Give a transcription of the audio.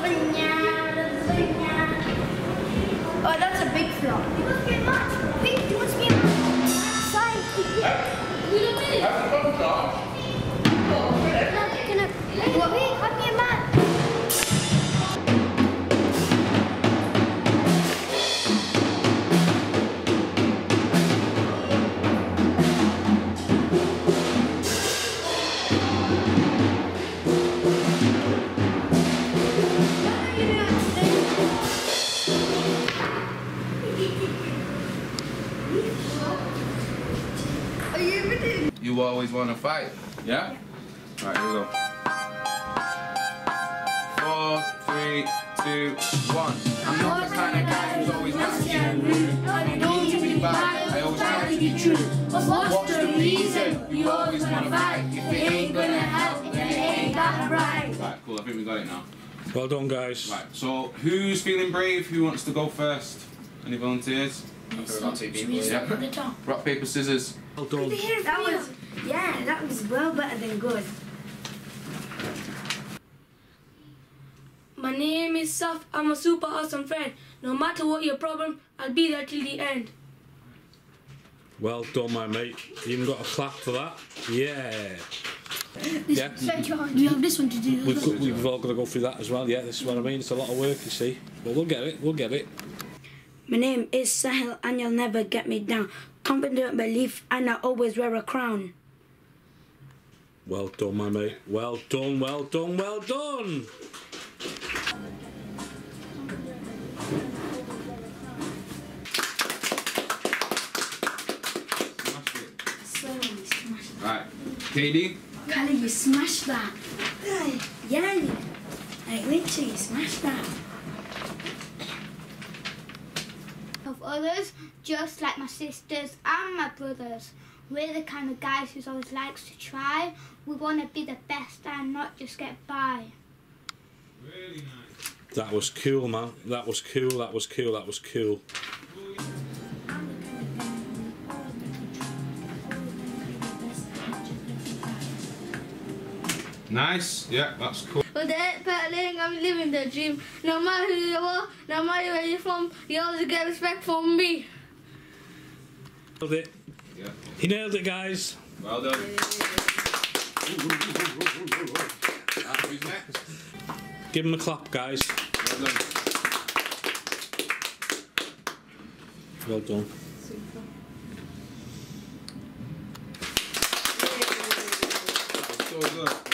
lasagna. Oh, that's a big flop. You must be a man. Wait, you must be a man. Sorry. You don't need it. That's a big flop. You always want to fight, yeah? All right, here we go. 4, 3, 2, 1. I'm not the kind of guy who's always nice and rude. I don't need to be bad, I always try to be true. But what's the reason you always want to fight? If it ain't gonna help, then it ain't that right. Right, cool, I think we got it now. Well done, guys. Right, so who's feeling brave? Who wants to go first? Any volunteers? Yeah. Rock, paper, scissors. Well done. That was well better than good. My name is Saf. I'm a super awesome friend. No matter what your problem, I'll be there till the end. Well done, my mate. You even got a clap for that. Yeah. Yeah. We have this one to do. We've all got to go through that as well. Yeah, this is what I mean. It's a lot of work, you see. But we'll get it. We'll get it. My name is Sahil and you'll never get me down. Confident belief and I always wear a crown. Well done, my mate. Well done, well done, well done. Smash it. So you smash that. Right. Katie? Kali, you smash that. Yeah. Like literally you smash that. Of others, just like my sisters and my brothers. We're the kind of guys who always likes to try. We want to be the best and not just get by. Really nice. That was cool, man. That was cool, that was cool, that was cool. Nice, yeah, that's cool. With the head paddling, I'm living the dream. No matter who you are, no matter where you're from, you always get respect from me. Nailed it. Yeah. He nailed it, guys. Well done. Who's next? Give him a clap, guys. Well done. Well done. Super. That was so good.